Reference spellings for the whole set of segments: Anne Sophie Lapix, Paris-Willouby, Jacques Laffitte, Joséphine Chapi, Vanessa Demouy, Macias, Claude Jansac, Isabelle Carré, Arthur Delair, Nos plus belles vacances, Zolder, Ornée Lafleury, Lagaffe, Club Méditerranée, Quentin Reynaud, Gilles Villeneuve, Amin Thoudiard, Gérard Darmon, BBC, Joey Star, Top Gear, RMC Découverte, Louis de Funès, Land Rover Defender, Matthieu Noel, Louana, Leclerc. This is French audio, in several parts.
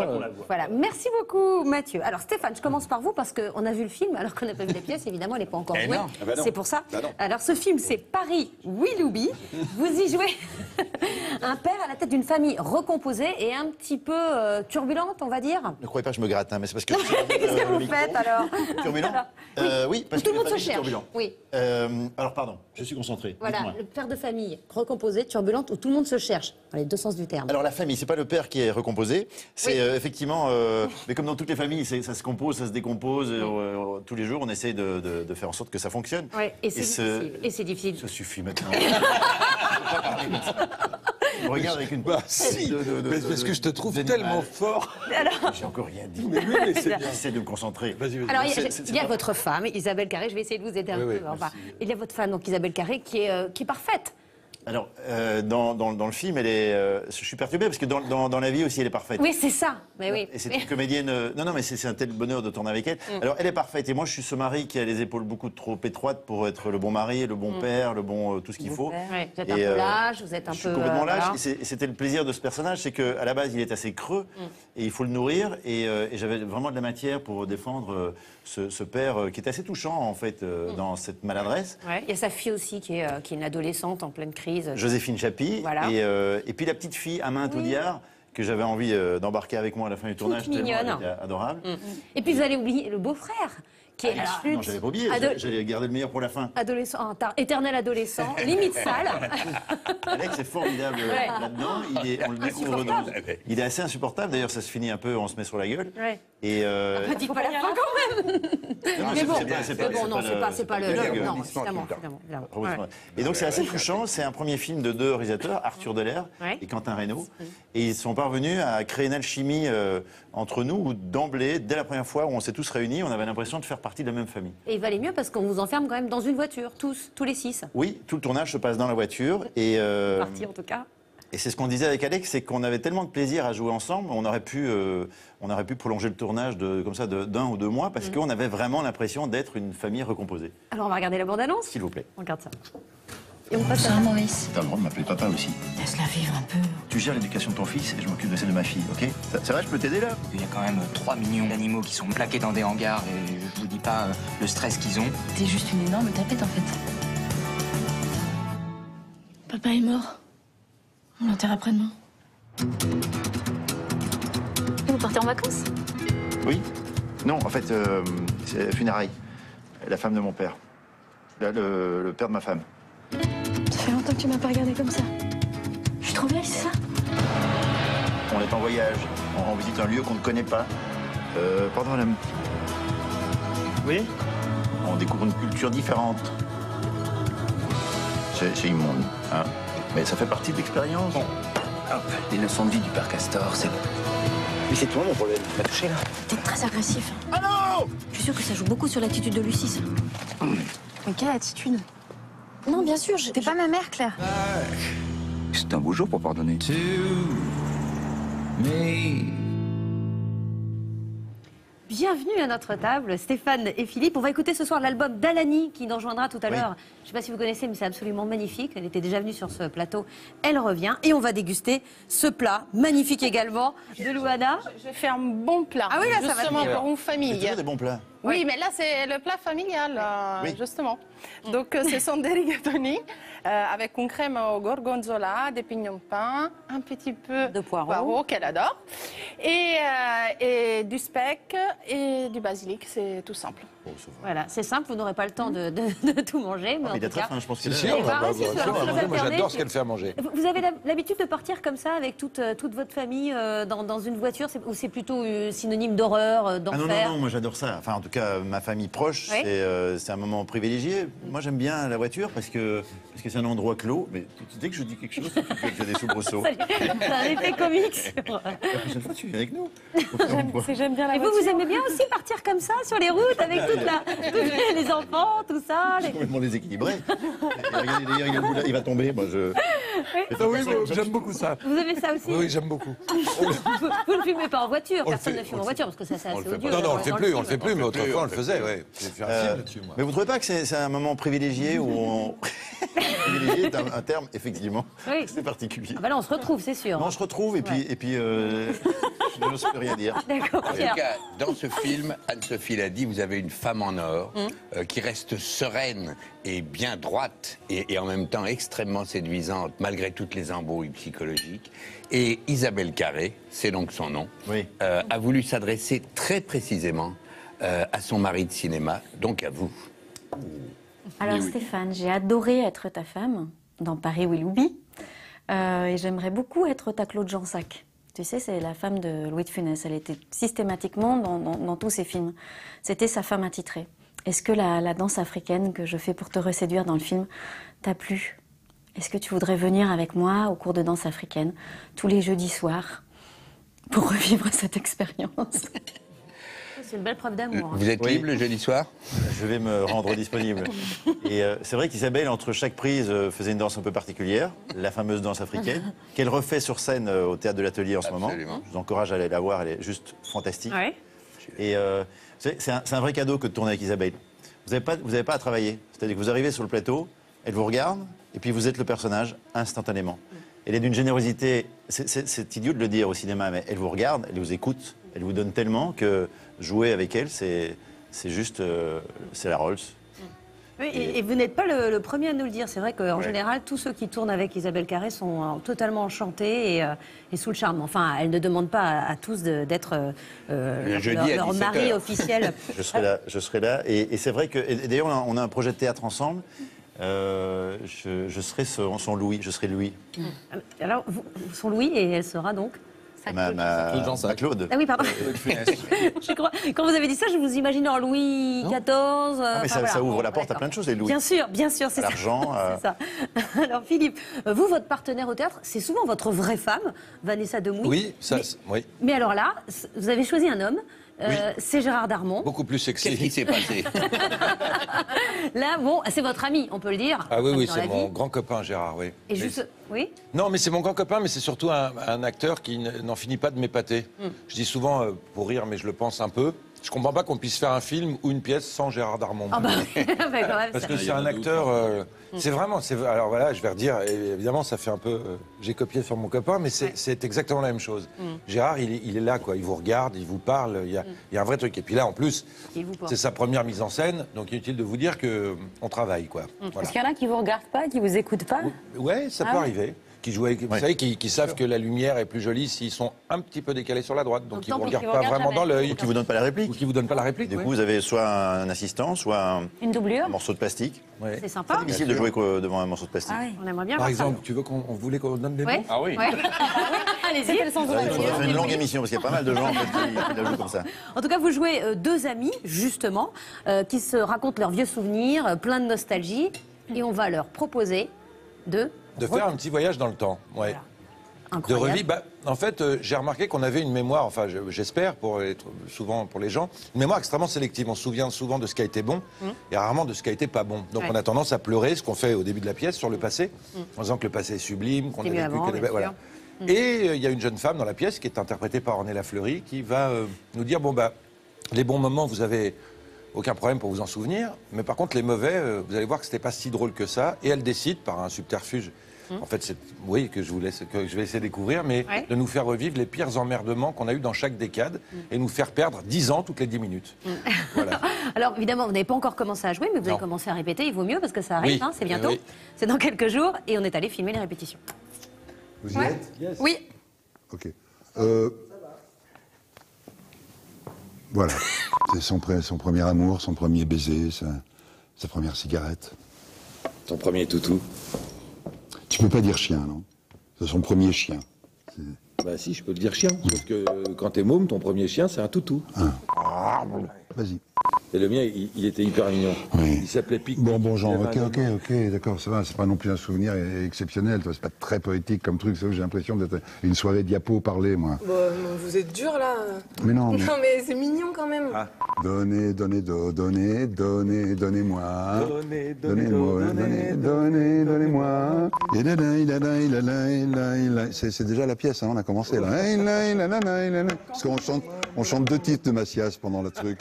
pas qu'on la voit. Voilà, merci beaucoup Mathieu. Alors Stéphane, je commence par vous parce qu'on a vu le film alors qu'on n'a pas vu la pièce, évidemment elle n'est pas encore jouée. Ah bah c'est pour ça. Bah alors ce film c'est Paris-Willouby. Vous y jouez un père à la tête d'une famille recomposée et un petit peu turbulente, on va dire. Ne croyez pas que je me gratte, hein, mais c'est parce que... Qu'est-ce que vous faites alors? Turbulent alors, oui, parce que tout le monde se cherche. Oui. Alors pardon, je suis concentré. Voilà, le père de famille recomposé, turbulente, où tout le monde se cherche, dans les deux sens du terme. Alors la famille, c'est pas le père qui est recomposé, c'est oui. Effectivement, mais comme dans toutes les familles, ça se compose, ça se décompose, oui. Tous les jours on essaye de faire en sorte que ça fonctionne. Oui, et c'est difficile. Et c'est difficile. Ça suffit maintenant. Regarde avec une passe. Si, mais parce que je te trouve tellement fort. J'ai encore rien dit. Mais oui, mais c'est bien. J'essaie de me concentrer. Vas-y. Alors, il y a votre femme, Isabelle Carré. Je vais essayer de vous aider un peu. Enfin, il y a votre femme, donc Isabelle Carré, qui est parfaite. Alors, dans le film, elle est. Je suis perturbé parce que dans la vie aussi, elle est parfaite. Oui, c'est ça. Mais oui. Et c'est une comédienne. Non, non, mais c'est un tel bonheur de tourner avec elle. Alors, elle est parfaite. Et moi, je suis ce mari qui a les épaules beaucoup trop étroites pour être le bon mari, le bon père, le bon tout ce qu'il faut. Ouais. Vous êtes un peu lâche, vous êtes un peu. Je suis complètement lâche. Et c'était le plaisir de ce personnage, c'est qu'à la base, il est assez creux et il faut le nourrir. Et j'avais vraiment de la matière pour défendre ce père qui est assez touchant en fait dans cette maladresse. Ouais. Il y a sa fille aussi qui est une adolescente en pleine crise. Joséphine Chapi, voilà. Et puis la petite fille, Amin Thoudiard, que j'avais envie d'embarquer avec moi à la fin du tournage. Toute mignonne. Adorable. Et puis vous allez oublier le beau-frère, qui est non, j'avais pas oublié, j'allais garder le meilleur pour la fin. Adolescent, éternel adolescent, limite sale. Alex est formidable là-dedans, on le découvre dans... Il est assez insupportable, d'ailleurs ça se finit un peu, on se met sur la gueule. Ouais. Et ah, dites pas la fin quand même. Non, mais bon, c'est pas le... Et donc c'est assez touchant, c'est un premier film de deux réalisateurs, Arthur Delair et Quentin Reynaud. Et ils sont parvenus à créer une alchimie entre nous, où d'emblée, dès la première fois où on s'est tous réunis, on avait l'impression de faire partie de la même famille. Et il valait mieux parce qu'on vous enferme quand même dans une voiture, tous les six. Oui, tout le tournage se passe dans la voiture. Et partie en tout cas. Et c'est ce qu'on disait avec Alex, c'est qu'on avait tellement de plaisir à jouer ensemble, on aurait pu prolonger le tournage d'un ou deux mois parce qu'on avait vraiment l'impression d'être une famille recomposée. Alors on va regarder la bande-annonce, s'il vous plaît. On regarde ça. Et on passe à un Maurice. T'as le droit de m'appeler papa aussi. Laisse-la vivre un peu. Tu gères l'éducation de ton fils et je m'occupe de celle de ma fille, ok? Ça va, je peux t'aider là? Il y a quand même 3 millions d'animaux qui sont plaqués dans des hangars et je vous dis pas le stress qu'ils ont. T'es juste une énorme tapette en fait. Papa est mort. On l'enterre après-demain. Vous partez en vacances? Oui. Non, en fait, c'est funérailles. La femme de mon père. Là, le père de ma femme. Ça fait longtemps que tu m'as pas regardé comme ça. Je suis trop vieille, c'est ça? On est en voyage. On visite un lieu qu'on ne connaît pas. Pardon, madame. Oui? On découvre une culture différente. C'est immonde, hein? Mais ça fait partie de l'expérience. Bon, hop, les leçons de vie du père Castor, c'est bon. Mais c'est toi mon problème. T'as touché là? T'es très agressif. Ah non! Je suis sûre que ça joue beaucoup sur l'attitude de Lucie. Mais quelle attitude? Non, bien sûr, t'es pas ma mère, Claire. C'est un beau jour pour pardonner. Bienvenue à notre table, Stéphane et Philippe. On va écouter ce soir l'album d'Alani qui nous rejoindra tout à l'heure. Je ne sais pas si vous connaissez, mais c'est absolument magnifique. Elle était déjà venue sur ce plateau. Elle revient et on va déguster ce plat magnifique également de Louana. Je fais un bon plat. Ah oui, là, ça va pour une famille. C'est toujours des bons plats. Oui, mais là, c'est le plat familial, justement. Donc, ce sont des rigatoni avec une crème au gorgonzola, des pignons de pain, un petit peu de poireaux qu'elle adore, et du speck et du basilic, c'est tout simple. Oh, voilà, c'est simple, vous n'aurez pas le temps de tout manger. Mais en il tout a très faim, je pense que c'est moi, j'adore ce qu'elle fait à manger. Vous avez l'habitude de partir comme ça avec toute votre famille dans une voiture, ou c'est plutôt synonyme d'horreur, d'enfer? Ah non, moi j'adore ça. Enfin, en tout cas, ma famille proche, oui. C'est un moment privilégié. Moi, j'aime bien la voiture parce que c'est un endroit clos. Mais dès que je dis quelque chose, j'ai des soubresauts. C'est un effet comique. Sur... La prochaine fois, tu viens avec nous. J'aime bien la voiture. Et vous aimez bien aussi partir comme ça sur les routes avec tous les enfants, tout ça. Je suis complètement déséquilibré. Regardez, d'ailleurs, il va tomber. Moi, oui, j'aime beaucoup ça. Vous aimez ça aussi? Oui, j'aime beaucoup. Vous ne fumez pas en voiture. Personne ne fume en voiture parce que ça, c'est assez odieux. Non, non, on le fait plus. Mais autrefois, on le faisait, oui. Mais vous ne trouvez pas que c'est un moment privilégié où on... privilégié est un terme, effectivement, oui. C'est particulier. Ah ben là, on se retrouve, c'est sûr. Non, on se retrouve, et puis... Je n'ose plus rien dire. D'accord. En tout cas, dans ce film, Anne-Sophie l'a dit, vous avez une femme en or qui reste sereine et bien droite et en même temps extrêmement séduisante malgré toutes les embrouilles psychologiques. Et Isabelle Carré, c'est donc son nom, a voulu s'adresser très précisément à son mari de cinéma, donc à vous. Alors Stéphane, j'ai adoré être ta femme dans Paris-Willouby et j'aimerais beaucoup être ta Claude Jansac. Tu sais, c'est la femme de Louis de Funès, elle était systématiquement dans tous ses films. C'était sa femme attitrée. Est-ce que la danse africaine que je fais pour te reséduire dans le film t'a plu ? Est-ce que tu voudrais venir avec moi au cours de danse africaine tous les jeudis soirs pour revivre cette expérience ? C'est une belle preuve d'amour. Vous êtes libre le jeudi soir ? Je vais me rendre disponible. Et c'est vrai qu'Isabelle, entre chaque prise, faisait une danse un peu particulière, la fameuse danse africaine, qu'elle refait sur scène au Théâtre de l'Atelier en ce moment. Je vous encourage à aller la voir, elle est juste fantastique. Ouais. Et c'est un vrai cadeau que de tourner avec Isabelle. Vous n'avez pas à travailler. C'est-à-dire que vous arrivez sur le plateau, elle vous regarde, et puis vous êtes le personnage instantanément. Elle est d'une générosité, c'est idiot de le dire au cinéma, mais elle vous regarde, elle vous écoute, elle vous donne tellement que jouer avec elle, c'est juste, c'est la Rolls. Oui, et vous n'êtes pas le premier à nous le dire. C'est vrai qu'en général, tous ceux qui tournent avec Isabelle Carré sont totalement enchantés et sous le charme. Enfin, elle ne demande pas à tous d'être leur mari officiel. Je serai là. Et c'est vrai que, d'ailleurs, on a un projet de théâtre ensemble. Je serai son Louis. Je serai Louis. Alors, son Louis, et elle sera donc ma Claude. Ah oui, pardon. Quand vous avez dit ça, je vous imagine en Louis XIV. Ça ouvre la porte à plein de choses, les Louis. Bien sûr, c'est ça. L'argent. Alors Philippe, vous, votre partenaire au théâtre, c'est souvent votre vraie femme, Vanessa Demouy. Oui, ça. Mais alors là, vous avez choisi un homme. C'est Gérard Darmon. Beaucoup plus sexy. Qu'est-ce qui s'est passé? Là, bon, c'est votre ami, on peut le dire. Ah oui, c'est mon grand copain, Gérard, oui. Et juste... Oui. Non, mais c'est mon grand copain, mais c'est surtout un acteur qui n'en finit pas de m'épater. Je dis souvent, pour rire, mais je le pense un peu, je comprends pas qu'on puisse faire un film ou une pièce sans Gérard Darmon. Oh bah, parce que c'est un acteur... C'est vraiment... Alors voilà, je vais redire, évidemment, ça fait un peu... J'ai copié sur mon copain, mais c'est exactement la même chose. Gérard, il est là, quoi. Il vous regarde, il vous parle, il y a un vrai truc. Et puis là, en plus, c'est sa première mise en scène, donc inutile de vous dire qu'on travaille, quoi. Voilà. Est-ce qu'il y en a qui vous regardent pas, qui vous écoutent pas? Oui, ça peut arriver. Qui jouent avec, vous savez, qui savent que la lumière est plus jolie s'ils sont un petit peu décalés sur la droite, donc ils ne vous regardent pas vraiment dans l'œil. Ou qui ne vous donnent pas la réplique. Du coup, vous avez soit un assistant, soit une doublure. Un morceau de plastique. Ouais. C'est sympa. C'est difficile de jouer devant un morceau de plastique. Ah oui. On aimerait bien Par exemple, ça. Tu veux qu'on voulait qu'on donne des mots? Ah oui. Allez-y. Il faudrait faire une longue émission, parce qu'il y a pas mal de gens en fait, qui la jouent comme ça. En tout cas, vous jouez deux amis, justement, qui se racontent leurs vieux souvenirs, plein de nostalgie, et on va leur proposer de faire un petit voyage dans le temps, ouais. Voilà. De revivre. Bah, en fait, j'ai remarqué qu'on avait une mémoire, enfin, j'espère, souvent pour les gens, une mémoire extrêmement sélective. On se souvient souvent de ce qui a été bon et rarement de ce qui a été pas bon. Donc, on a tendance à pleurer, ce qu'on fait au début de la pièce, sur le passé, en disant que le passé est sublime, qu'on a vécu. Voilà. Et il y a une jeune femme dans la pièce qui est interprétée par Ornée Lafleury qui va nous dire bon, bah, les bons moments, vous avez aucun problème pour vous en souvenir, mais par contre, les mauvais, vous allez voir que c'était pas si drôle que ça. Et elle décide, par un subterfuge, en fait, que je vais essayer de découvrir, mais de nous faire revivre les pires emmerdements qu'on a eu dans chaque décade et nous faire perdre 10 ans toutes les 10 minutes. Voilà. Alors, évidemment, vous n'avez pas encore commencé à jouer, mais vous avez commencé à répéter. Il vaut mieux parce que ça arrive, c'est bientôt. C'est dans quelques jours et on est allé filmer les répétitions. Vous y êtes? Oui. OK. Voilà. C'est son premier amour, son premier baiser, sa première cigarette. Ton premier toutou. Tu peux pas dire chien, non? C'est son premier chien. Bah si, je peux te dire chien. Sauf que quand t'es môme, ton premier chien, c'est un toutou. Ah. Vas-y. Et le mien, il était hyper mignon. Oui. Il s'appelait Pic. Bon, genre, ok, d'accord, ça va. C'est pas non plus un souvenir exceptionnel. C'est pas très poétique comme truc. J'ai l'impression d'être une soirée diapo parlée, moi. Bon, vous êtes dur, là. Mais non. Non, mais c'est mignon quand même. Ah. Donnez-moi. Donnez-moi. C'est déjà la pièce, hein, on a commencé, là. Parce qu'on chante deux titres de Macias pendant le truc.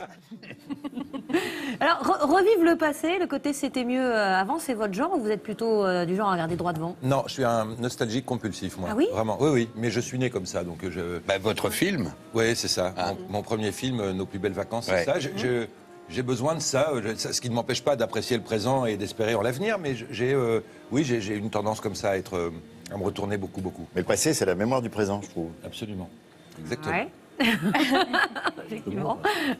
Alors, revive le passé, le côté c'était mieux avant, c'est votre genre ou vous êtes plutôt du genre à regarder droit devant? Non, je suis un nostalgique compulsif, moi. Ah oui? Vraiment, oui, oui, mais je suis né comme ça, donc je... Bah, votre film? Oui, c'est ça. Ah. Mon premier film, Nos plus belles vacances, c'est ça. J'ai besoin de ça, ce qui ne m'empêche pas d'apprécier le présent et d'espérer en l'avenir, mais j'ai une tendance comme ça à être, à me retourner beaucoup, beaucoup. Mais le passé, c'est la mémoire du présent, je trouve. Absolument. Exactement. Ouais. Effectivement.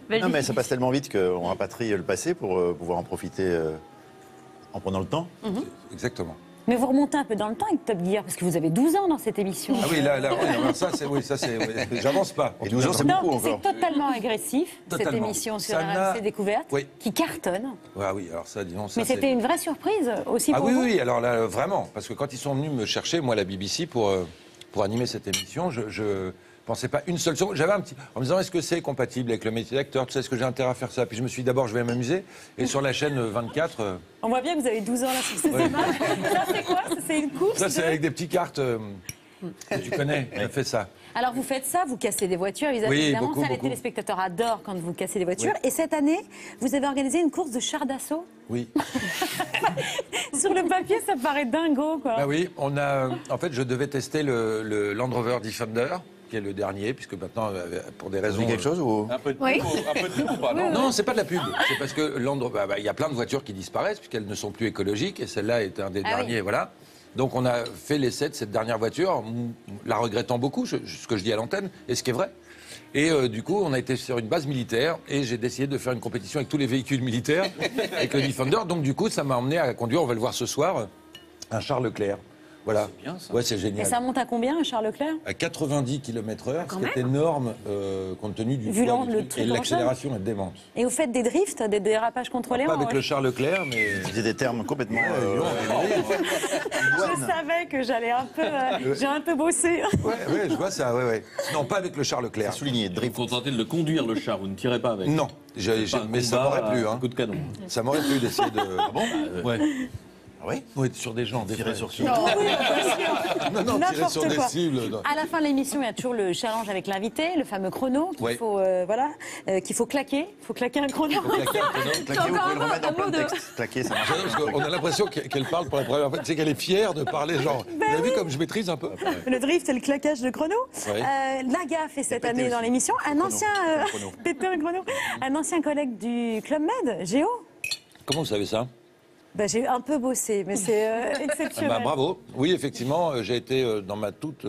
Non, mais ça passe tellement vite qu'on rapatrie le passé pour pouvoir en profiter en prenant le temps. Exactement. Mais vous remontez un peu dans le temps avec Top Gear, parce que vous avez 12 ans dans cette émission. Ah oui, là ça c'est... Oui, oui, j'avance pas. Et 12 ans, c'est beaucoup encore. C'est totalement agressif, cette émission sur RMC Découverte, qui cartonne. Ouais, oui, alors ça, disons... Mais c'était une vraie surprise aussi pour vous. Ah oui, oui, alors là, vraiment. Parce que quand ils sont venus me chercher, moi, la BBC, pour animer cette émission, je pensais pas une seule seconde. J'avais un petit... En me disant, est-ce que c'est compatible avec le métier d'acteur? Tu sais, est-ce que j'ai intérêt à faire ça? Puis je me suis dit, d'abord, je vais m'amuser. Et sur la chaîne 24... On voit bien que vous avez 12 ans, là, sur ces images. Ça, c'est quoi? C'est une course? Ça, c'est avec des petites cartes... Tu connais, on fait ça. Alors, vous faites ça, vous cassez des voitures. Évidemment, beaucoup, ça, les téléspectateurs adorent quand vous cassez des voitures. Et cette année, vous avez organisé une course de chars d'assaut? Oui. Sur le papier, ça paraît dingo, quoi. Bah oui, on a... En fait, je devais tester le Land Rover Defender, qui est le dernier, puisque maintenant, pour des raisons... quelque chose ou... Un peu de pub, ou pas? Non, c'est pas de la pub. C'est parce que il y a plein de voitures qui disparaissent, puisqu'elles ne sont plus écologiques, et celle-là est un des derniers, voilà. Donc on a fait l'essai de cette dernière voiture, la regrettant beaucoup, ce que je dis à l'antenne, et ce qui est vrai. Et du coup, on a été sur une base militaire, et j'ai décidé de faire une compétition avec tous les véhicules militaires, avec le Defender. Donc du coup, ça m'a emmené à conduire, on va le voir ce soir, un char Leclerc. Voilà. C'est bien ça. Ouais, c'est génial. Et ça monte à combien, un char Leclerc? À 90 km/h, ce qui est énorme compte tenu du poids et l'accélération est démente. Et vous faites des drifts, des dérapages contrôlés? Pas avec le char Leclerc, mais c'est des termes complètement. Je savais que j'allais un peu, j'ai un peu bossé. Ouais, je vois ça. Ouais. Non, pas avec le char Leclerc. Souligné. Vous vous contentez de le conduire le char, vous ne tirez pas avec? Non, mais ça m'aurait plu. Coup de canon. Ça m'aurait plu d'essayer de. Ah bon? Ouais. Oui, oui, sur des gens, tirer sur cibles. Non, tirer sur des cibles. À la fin de l'émission, il y a toujours le challenge avec l'invité, le fameux chrono qu'il faut, voilà, qu'il faut claquer. Il faut claquer un chrono. Claquer, vous pouvez le remettre en plein texte. Claquer, ça marche. On a l'impression qu'elle parle pour la première fois. C'est qu'elle est fière de parler, genre. Vous avez vu comme je maîtrise un peu. Le drift, c'est le claquage de chrono. Lagaffe est cette année dans l'émission. Un ancien chrono, un ancien collègue du Club Med, Géo. Comment vous savez ça? Ben, j'ai un peu bossé, mais c'est exceptionnel. Ben, bravo. Oui, effectivement, j'ai été dans ma toute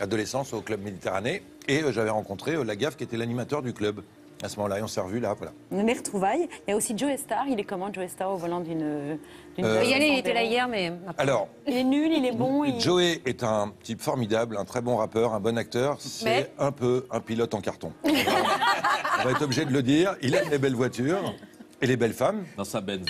adolescence au Club Méditerranée et j'avais rencontré Lagaffe qui était l'animateur du club. À ce moment-là, on s'est revus, là, voilà. Mes retrouvailles. Il y a aussi Joey Star. Il est comment, Joey Star, au volant d'une... Il était là hier, mais... Alors... Il est nul, il est bon, Joey est un type formidable, un très bon rappeur, un bon acteur. C'est un peu un pilote en carton. On va être obligé de le dire. Il aime les belles voitures. Et les belles femmes. Dans sa Benz.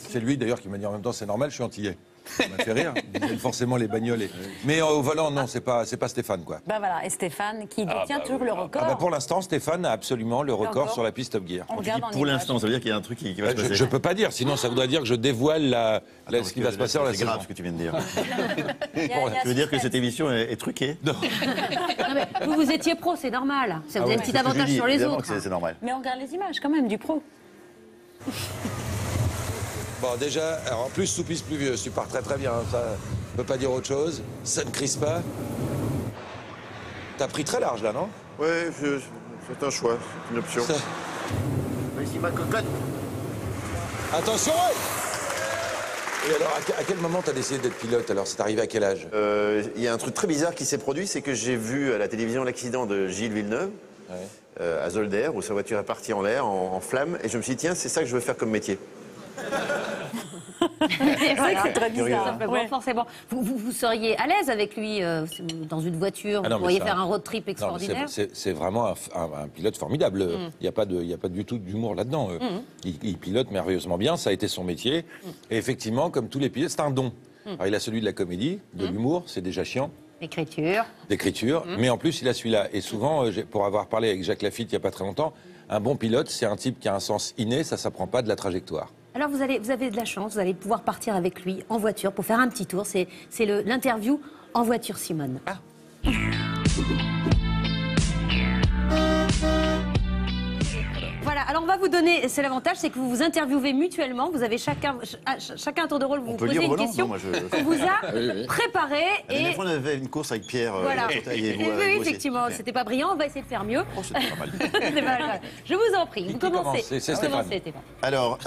C'est lui d'ailleurs qui m'a dit en même temps, c'est normal, je suis antillais. Ça m'a fait rire. Forcément les bagnoles. Mais au volant, non, c'est pas Stéphane, quoi. Ben voilà, et Stéphane qui détient toujours le record. Ah bah pour l'instant, Stéphane a absolument le record sur la piste Top Gear. Pour l'instant, ça veut dire qu'il y a un truc qui va se passer. Je peux pas dire, sinon ça voudrait dire que je dévoile ce qui va se passer. C'est grave ce que tu viens de dire. Tu veux dire que cette émission est truquée? Non. Vous étiez pro, c'est normal. Ça vous a un petit avantage sur les autres. C'est normal. Mais on regarde les images quand même du pro. Bon, déjà, alors en plus, soupisse pluvieux, super très bien, ça ne peut pas dire autre chose, ça ne crise pas. T'as pris très large là, non? Oui, c'est un choix, c'est une option. Vas-y, ma cocotte. Attention! Et alors, à quel moment t'as décidé d'être pilote? Alors, c'est arrivé à quel âge? Il y a un truc très bizarre qui s'est produit, c'est que j'ai vu à la télévision l'accident de Gilles Villeneuve. Ouais. À Zolder, où sa voiture est partie en l'air, en flammes, et je me suis dit, tiens, c'est ça que je veux faire comme métier. C'est vrai que c'est très bizarre. Forcément. Vous seriez à l'aise avec lui dans une voiture, vous pourriez faire un road trip extraordinaire. C'est vraiment un pilote formidable. Il n'y a pas du tout d'humour là-dedans. Il pilote merveilleusement bien, ça a été son métier. Et effectivement, comme tous les pilotes, c'est un don. Alors, il a celui de la comédie, de l'humour, c'est déjà chiant. D'écriture, mais en plus il a celui-là. Et souvent, pour avoir parlé avec Jacques Laffitte il n'y a pas très longtemps, un bon pilote, c'est un type qui a un sens inné, ça ne s'apprend pas de la trajectoire. Alors vous avez de la chance, vous allez pouvoir partir avec lui en voiture pour faire un petit tour. C'est l'interview en voiture, Simone. Ah. Voilà, alors on va vous donner, c'est l'avantage, c'est que vous vous interviewez mutuellement, vous avez chacun un tour de rôle, vous posez une question qu'on vous a préparée. Et on avait une course avec Pierre. Voilà, oui, effectivement, c'était pas brillant, on va essayer de faire mieux. Oh, c'était pas mal. C'était pas mal. Je vous en prie, vous commencez. Stéphane. Alors,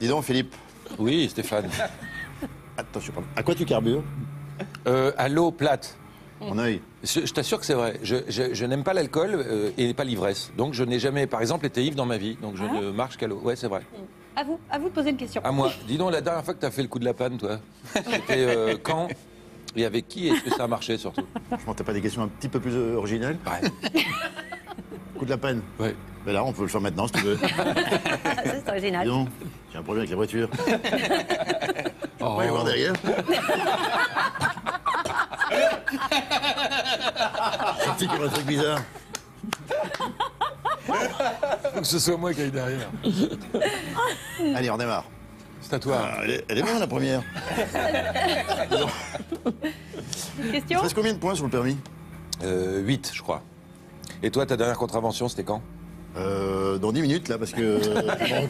dis donc Philippe. Oui, Stéphane. Attention, pardon. À quoi tu carbures? À l'eau plate. Mon œil. Je t'assure que c'est vrai. Je n'aime pas l'alcool et pas l'ivresse. Donc je n'ai jamais, par exemple, été ivre dans ma vie. Donc je ne marche qu'à l'eau. Ouais, c'est vrai. À vous de poser une question. À moi. Dis donc, la dernière fois que tu as fait le coup de la panne, toi, c'était quand et avec qui? Est-ce que ça a marché, surtout? Franchement, t'as pas des questions un petit peu plus originales? Ouais. Coup de la panne? Oui. Ben là, on peut le faire maintenant, si tu veux. C'est original. Dis donc, j'ai un problème avec la voiture. On va aller voir derrière. C'est petit comme un truc bizarre. Faut que ce soit moi qui aille derrière. Allez, on démarre. C'est à toi. Ah, elle est bien la première. Question. Il te reste combien de points sur le permis? 8, je crois. Et toi, ta dernière contravention, c'était quand? Dans 10 minutes, là, parce que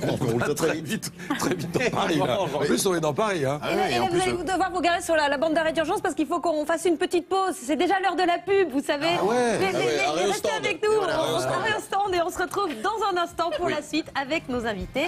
on roule très vite. Très vite dans Paris, là. En plus, on est dans Paris. Hein. Ah, oui, et là, vous allez devoir vous garer sur la bande d'arrêt d'urgence parce qu'il faut qu'on fasse une petite pause. C'est déjà l'heure de la pub, vous savez. Ah, ouais. Restez avec nous. On se retrouve dans un instant pour la suite avec nos invités.